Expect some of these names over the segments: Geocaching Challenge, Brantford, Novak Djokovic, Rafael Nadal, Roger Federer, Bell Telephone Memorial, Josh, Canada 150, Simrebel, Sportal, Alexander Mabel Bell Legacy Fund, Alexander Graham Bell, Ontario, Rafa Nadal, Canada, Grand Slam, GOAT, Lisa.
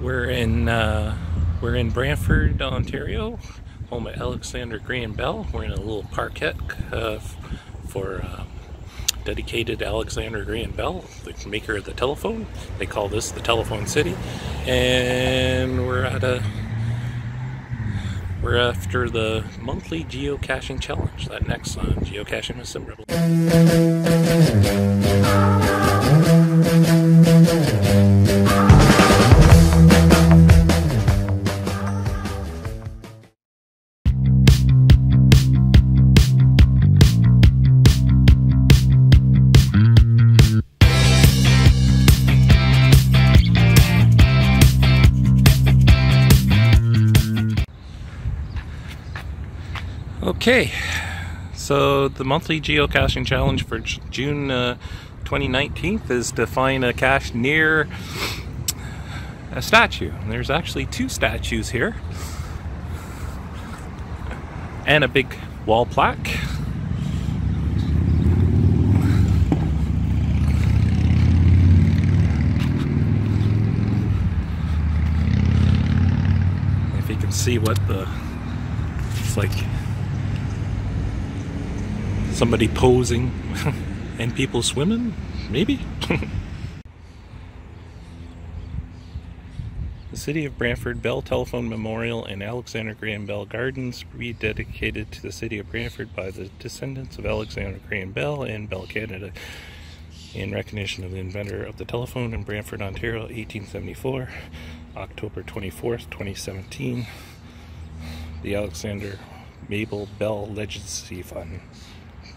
We're in Brantford, Ontario, home of Alexander Graham Bell. We're in a little parkette for dedicated Alexander Graham Bell, the maker of the telephone. They call this the Telephone City, and we're after the monthly geocaching challenge. That next on Geocaching with Simrebel. Okay, so the monthly geocaching challenge for June 2019 is to find a cache near a statue. And there's actually two statues here, and a big wall plaque. If you can see what it's like. Somebody posing and people swimming, maybe? The City of Brantford Bell Telephone Memorial and Alexander Graham Bell Gardens, rededicated to the City of Brantford by the descendants of Alexander Graham Bell and Bell Canada, in recognition of the inventor of the telephone in Brantford, Ontario, 1874, October 24th, 2017, the Alexander Mabel Bell Legacy Fund.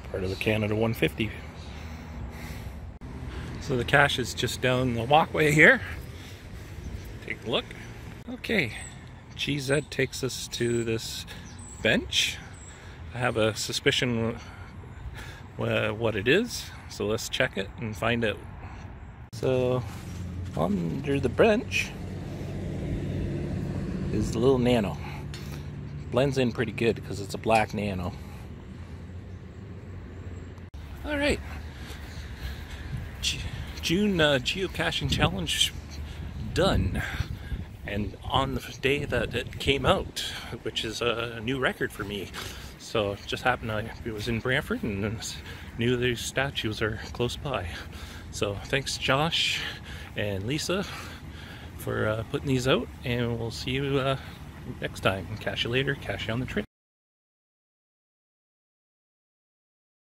Part of the Canada 150. So the cache is just down the walkway here. Take a look. Okay, GZ takes us to this bench. I have a suspicion what it is, so let's check it and find out. So under the bench is the little nano. Blends in pretty good because it's a black nano. All right, June geocaching challenge done, and on the day that it came out, which is a new record for me. So it just happened I was in Brantford and knew these statues are close by. So thanks Josh and Lisa for putting these out, and we'll see you next time. Cache you later, cache you on the trip.